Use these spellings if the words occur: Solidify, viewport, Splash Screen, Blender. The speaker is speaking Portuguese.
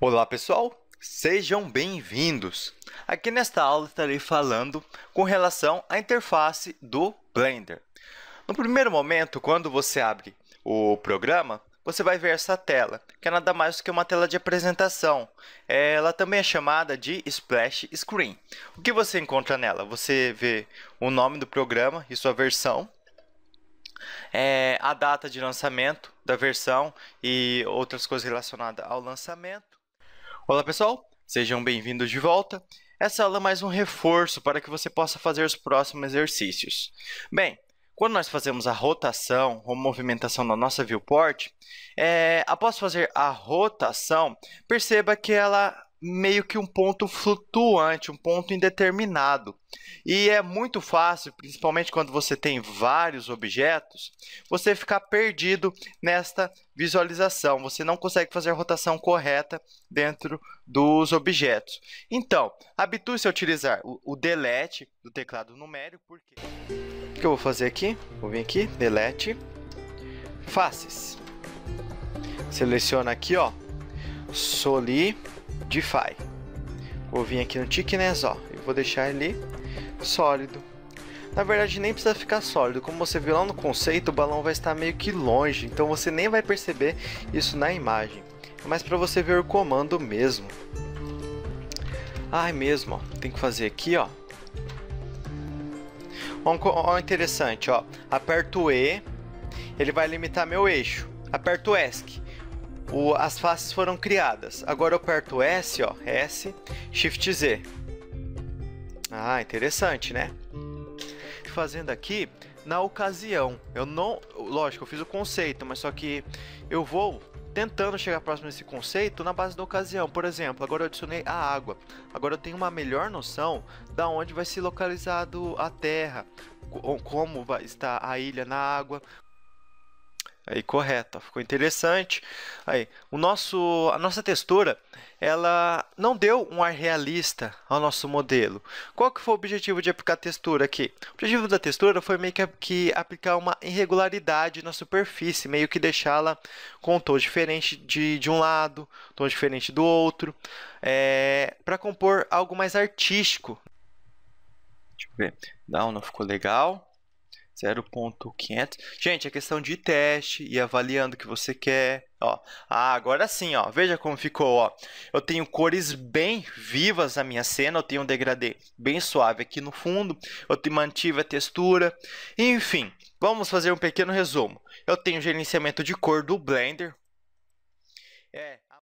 Olá pessoal, sejam bem-vindos! Aqui nesta aula estarei falando com relação à interface do Blender. No primeiro momento, quando você abre o programa, você vai ver essa tela, que é nada mais do que uma tela de apresentação. Ela também é chamada de Splash Screen. O que você encontra nela? Você vê o nome do programa e sua versão, a data de lançamento da versão e outras coisas relacionadas ao lançamento. Olá pessoal, sejam bem-vindos de volta. Essa aula é mais um reforço para que você possa fazer os próximos exercícios. Bem, quando nós fazemos a rotação ou movimentação na nossa viewport, após fazer a rotação, perceba que ela meio que um ponto flutuante, um ponto indeterminado. E é muito fácil, principalmente quando você tem vários objetos, você ficar perdido nesta visualização. Você não consegue fazer a rotação correta dentro dos objetos. Então, habitue-se a utilizar o delete do teclado numérico. Porque... o que eu vou fazer aqui? Vou vir aqui, delete, faces. Seleciona aqui, ó, Solidify. Vou vir aqui no Thickness, ó, e vou deixar ele sólido. Na verdade, nem precisa ficar sólido. Como você viu lá no conceito, o balão vai estar meio que longe, então você nem vai perceber isso na imagem. Mas para você ver o comando mesmo. Ah, é mesmo, ó. Tem que fazer aqui, ó. Ó, interessante, ó. Aperto E, ele vai limitar meu eixo. Aperto ESC. As faces foram criadas. Agora eu aperto S, ó, S, Shift Z. Ah, interessante, né? Fazendo aqui na ocasião. Eu não, lógico, eu fiz o conceito, mas só que eu vou tentando chegar próximo desse conceito na base da ocasião. Por exemplo, agora eu adicionei a água. Agora eu tenho uma melhor noção da onde vai se localizado a terra, como vai estar a ilha na água. Aí, correto, ó, ficou interessante. Aí, a nossa textura, ela não deu um ar realista ao nosso modelo. Qual que foi o objetivo de aplicar a textura aqui? O objetivo da textura foi meio que aplicar uma irregularidade na superfície, meio que deixá-la com um tom diferente de um lado, tom diferente do outro, para compor algo mais artístico. Deixa eu ver, não, não ficou legal. 0.500. Gente, é questão de teste e avaliando o que você quer. Ó, ah, agora sim, ó. Veja como ficou, ó. Eu tenho cores bem vivas na minha cena, eu tenho um degradê bem suave aqui no fundo, eu mantive a textura. Enfim, vamos fazer um pequeno resumo. Eu tenho gerenciamento de cor do Blender.